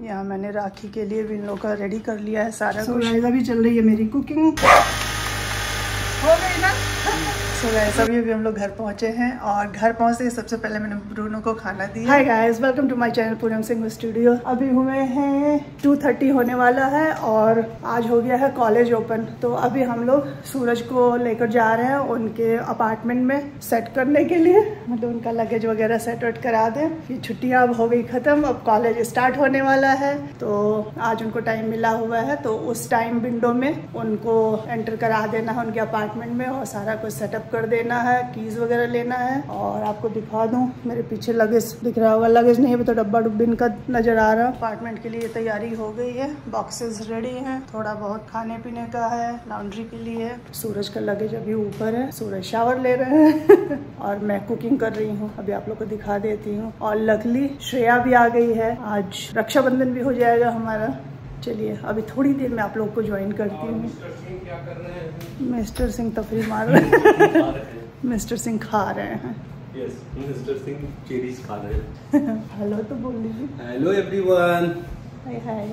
यहाँ मैंने राखी के लिए विनलो का रेडी कर लिया है सारा कुछ। वैसा भी चल रही है मेरी कुकिंग हो गई ना। सो वैसा भी अभी हम लोग घर पहुँचे हैं और घर पहुँचते सबसे पहले मैंने ब्रूनो को खाना दिया। Hi guys, welcome to my channel Poonam Singh studio. अभी हुए हैं 2:30 होने वाला है और आज हो गया है कॉलेज ओपन, तो अभी हम लोग सूरज को लेकर जा रहे हैं उनके अपार्टमेंट में सेट करने के लिए, मतलब उनका लगेज वगैरह सेट वेट करा दें। ये छुट्टियाँ अब हो गई ख़त्म, अब कॉलेज स्टार्ट होने वाला है, तो आज उनको टाइम मिला हुआ है, तो उस टाइम विंडो में उनको एंटर करा देना है उनके अपार्टमेंट में और सारा कुछ सेटअप कर देना है, कीज वगैरह लेना है। और आपको दिखा दूं, मेरे पीछे लगेज दिख रहा होगा, लगेज नहीं है तो डब्बा डुब्बी इनका नजर आ रहा है। अपार्टमेंट के लिए तैयारी हो गई है, बॉक्सेस रेडी हैं, थोड़ा बहुत खाने पीने का है, लॉन्ड्री के लिए। सूरज का लगेज अभी ऊपर है, सूरज शावर ले रहे हैं और मैं कुकिंग कर रही हूँ, अभी आप लोग को दिखा देती हूँ। और लकली श्रेया भी आ गई है, आज रक्षाबंधन भी हो जाएगा हमारा। चलिए अभी थोड़ी देर में आप लोग को ज्वाइन करती हूँ। मिस्टर सिंह तफरी मार रहे हैं, मिस्टर सिंह खा रहे हैं। यस, मिस्टर सिंह चेरीज खा रहे हैं। हेलो तो बोल दीजिए, हेलो एवरीवन, हाय हाय।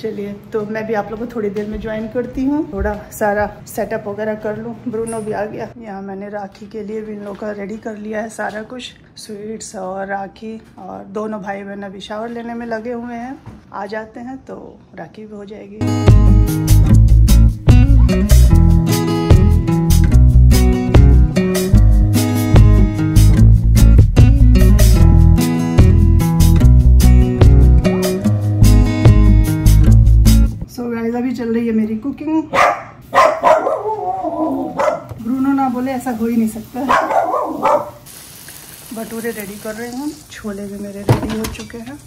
चलिए तो मैं भी आप लोग को थोड़ी देर में ज्वाइन करती हूँ, थोड़ा सारा सेटअप वगैरह कर लूँ। ब्रूनो भी आ गया। यहाँ मैंने राखी के लिए विनलो का रेडी कर लिया है सारा कुछ, स्वीट्स और राखी, और दोनों भाई बहन अभी शावर लेने में लगे हुए हैं। आ जाते हैं तो राखी भी हो जाएगी। चल रही है मेरी कुकिंग। ब्रूनो ना बोले ऐसा हो ही नहीं सकता। भटूरे रेडी कर रहे हैं, छोले भी मेरे रेडी हो चुके हैं,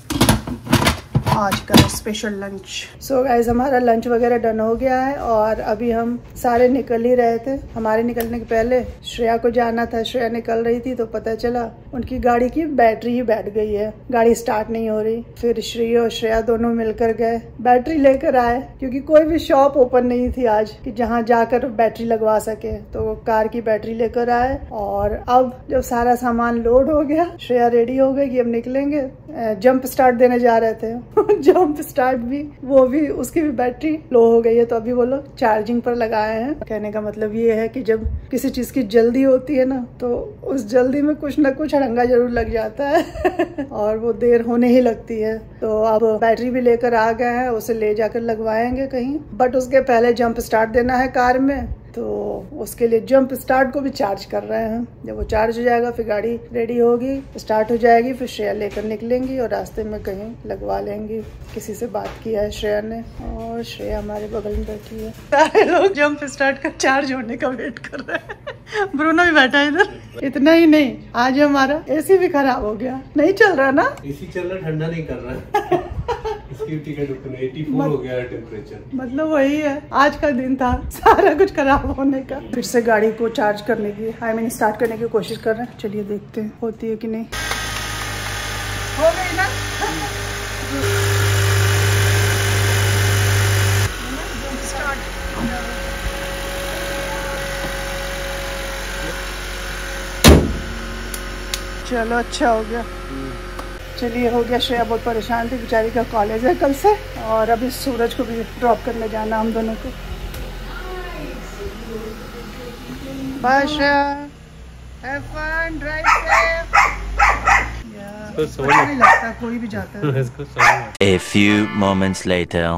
आज का स्पेशल लंच। सो गाइस, हमारा लंच वगैरह डन हो गया है और अभी हम सारे निकल ही रहे थे। हमारे निकलने के पहले श्रेया को जाना था, श्रेया निकल रही थी तो पता चला उनकी गाड़ी की बैटरी ही बैठ गई है, गाड़ी स्टार्ट नहीं हो रही। फिर श्रेया और श्रेया दोनों मिलकर गए, बैटरी लेकर आए, क्योंकि कोई भी शॉप ओपन नहीं थी आज कि जहाँ जाकर बैटरी लगवा सके, तो कार की बैटरी लेकर आए। और अब जब सारा सामान लोड हो गया, श्रेया रेडी हो गई कि हम निकलेंगे, जंप स्टार्ट देने जा रहे थे जंप स्टार्ट भी, वो भी, उसकी भी बैटरी लो हो गई है, तो अभी वो लोग चार्जिंग पर लगाए हैं। कहने का मतलब ये है कि जब किसी चीज की जल्दी होती है ना, तो उस जल्दी में कुछ ना कुछ हड़ंगा जरूर लग जाता है और वो देर होने ही लगती है। तो अब बैटरी भी लेकर आ गए हैं, उसे ले जाकर लगवाएंगे कहीं, बट उसके पहले जंप स्टार्ट देना है कार में, तो उसके लिए जंप स्टार्ट को भी चार्ज कर रहे हैं। जब वो चार्ज हो जाएगा फिर गाड़ी रेडी होगी, स्टार्ट हो जाएगी, फिर श्रेया लेकर निकलेंगी और रास्ते में कहीं लगवा लेंगी। किसी से बात किया है श्रेया ने, और श्रेया हमारे बगल में बैठी है। सारे लोग जंप स्टार्ट का चार्ज होने का वेट कर रहे हैं। ब्रूनो भी बैठा है इधर। इतना ही नहीं, आज हमारा एसी भी खराब हो गया, नहीं चल रहा ना, एसी चल रहा, ठंडा नहीं कर रहा हो गया टेम्परेचर, मतलब वही है, आज का दिन था सारा कुछ खराब होने का। फिर से गाड़ी को चार्ज करने की, स्टार्ट करने की कोशिश कर रहे हैं। चलिए देखते हैं होती है कि नहीं। हो गई ना, चलो अच्छा हो गया। चलिए हो गया। श्रेया बहुत परेशान थी बेचारी, का कॉलेज है कल से, और अभी सूरज को भी ड्रॉप करने जाना हम दोनों को। Bye Shreya, have fun, drive safe. यार समझ नहीं लगता कोई भी जाता है इसको। A few moments later.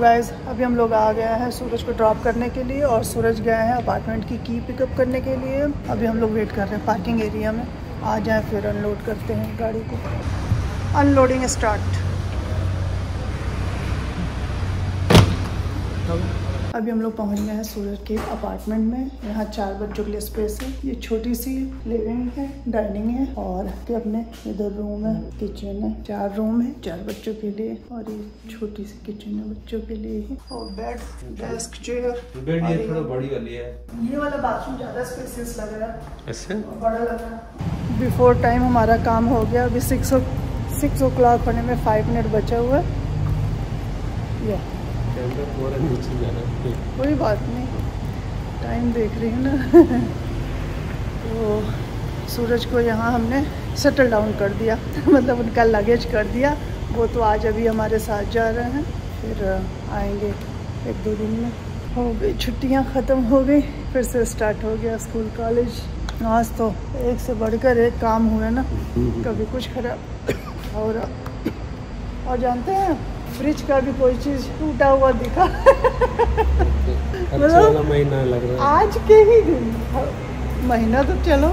Guys, अभी हम लोग आ गए हैं सूरज को ड्रॉप करने के लिए, और सूरज गए हैं अपार्टमेंट की की पिकअप करने के लिए। अभी हम लोग वेट कर रहे हैं पार्किंग एरिया में, आ जाए फिर अनलोड करते हैं गाड़ी को। Unloading start. अभी हम लोग पहुंच गए हैं सूरज के अपार्टमेंट में। यहाँ 4 बच्चों के लिए स्पेस है, ये छोटी सी लिविंग है, डाइनिंग है, और ये अपने इधर रूम है, किचन है, 4 रूम है 4 बच्चों के लिए, और ये छोटी सी किचन है बच्चों के लिए, और बेड, डेस्क, चेयर। बेड ये थोड़ा बड़ी वाली है, ये वाला बाथरूम ज्यादा स्पेसियस लग रहा है, इससे बड़ा लग रहा है। बिफोर टाइम हमारा काम हो गया, अभी 6 o'clock होने में 5 मिनट बचा हुआ है। कोई बात नहीं, टाइम देख रही हूँ ना। तो सूरज को यहाँ हमने सेटल डाउन कर दिया, मतलब उनका लगेज कर दिया। वो तो आज अभी हमारे साथ जा रहे हैं, फिर आएंगे एक दो दिन में। हो गई छुट्टियाँ ख़त्म हो गई, फिर से स्टार्ट हो गया स्कूल कॉलेज। आज तो एक से बढ़कर एक काम हुआ ना, कभी कुछ खराब हो रहा। और जानते हैं फ्रिज का भी कोई चीज़ टूटा हुआ दिखा। मतलब महीना लग रहा है आज के ही दिन, महीना तो चलो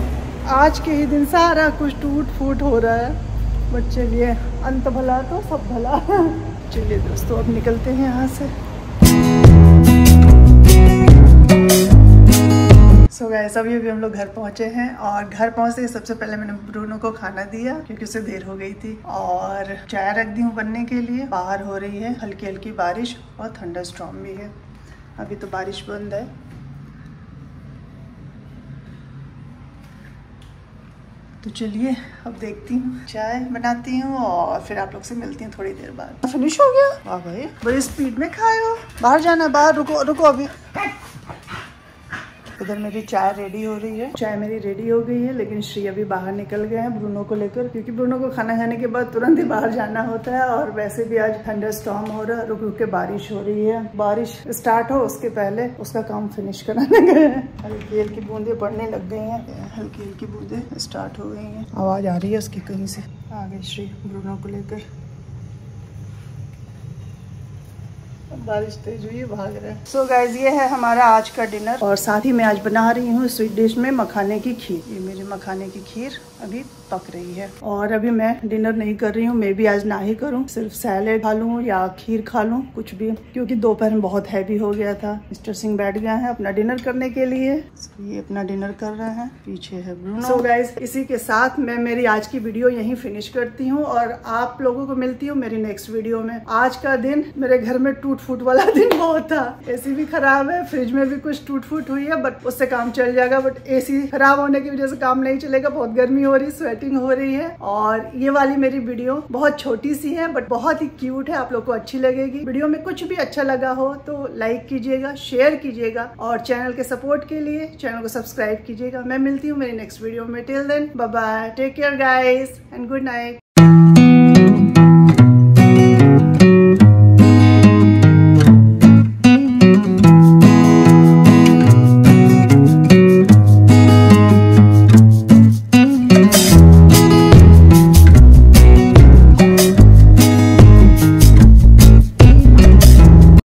आज के ही दिन सारा कुछ टूट फूट हो रहा है। बट चलिए, अंत भला तो सब भला। चलिए दोस्तों, अब निकलते हैं यहाँ से। सो गाइस, अभी भी हम लोग घर पहुँचे हैं और घर पहुँचते सबसे पहले मैंने ब्रूनो को खाना दिया क्योंकि उसे देर हो गई थी, और चाय रख दी हूँ बनने के लिए। बाहर हो रही है हल्की हल्की बारिश और थंडरस्टॉर्म भी है। अभी तो बारिश बंद है। तो चलिए अब देखती हूँ, चाय बनाती हूँ और फिर आप लोग से मिलती हूँ थोड़ी देर बाद। फिनिश हो गया, वाह भाई बड़ी स्पीड में खाए हो। बाहर जाना, बाहर रुको रुको। अभी इधर मेरी चाय रेडी हो रही है। चाय मेरी रेडी हो गई है, लेकिन श्री अभी बाहर निकल गए हैं ब्रूनो को लेकर, क्योंकि ब्रूनो को खाना खाने के बाद तुरंत ही बाहर जाना होता है। और वैसे भी आज थंडरस्टॉर्म हो रहा है, रुक रुक के बारिश हो रही है। बारिश स्टार्ट हो उसके पहले उसका काम फिनिश कराने गए हैं। हल्की हल्की बूंदे पड़ने लग गई हैं, हल्की हल्की बूंदे स्टार्ट हो गई हैं। आवाज आ रही है उसकी कहीं से। आ गए श्री ब्रूनो को लेकर। बारिश तेज हुई, भाग रहा है। सो गाइज, ये है हमारा आज का डिनर। और साथ ही मैं आज बना रही हूँ स्वीट डिश में मखाने की खीर। ये मेरी मखाने की खीर अभी पक रही है। और अभी मैं डिनर नहीं कर रही हूँ, मैं भी आज ना ही करूँ, सिर्फ सैलेड खा लूँ या खीर खा लूँ, कुछ भी, क्योंकि दोपहर में बहुत हैवी हो गया था। मिस्टर सिंह बैठ गया है अपना डिनर करने के लिए। ये अपना डिनर कर रहे हैं, पीछे है ब्रूनो। सो गाइज, इसी के साथ मैं मेरी आज की वीडियो यहीं फिनिश करती हूँ और आप लोगों को मिलती हूँ मेरी नेक्स्ट वीडियो में। आज का दिन मेरे घर में टूट फूट वाला दिन बहुत था। एसी भी खराब है, फ्रिज में भी कुछ टूट फूट हुई है, बट उससे काम चल जाएगा। बट एसी खराब होने की वजह से काम नहीं चलेगा, बहुत गर्मी हो रही, स्वेटिंग हो रही है। और ये वाली मेरी वीडियो बहुत छोटी सी है बट बहुत ही क्यूट है, आप लोग को अच्छी लगेगी। वीडियो में कुछ भी अच्छा लगा हो तो लाइक कीजिएगा, शेयर कीजिएगा और चैनल के सपोर्ट के लिए चैनल को सब्सक्राइब कीजिएगा। मैं मिलती हूँ मेरी नेक्स्ट वीडियो में। Till then, bye bye, take care guys and good night.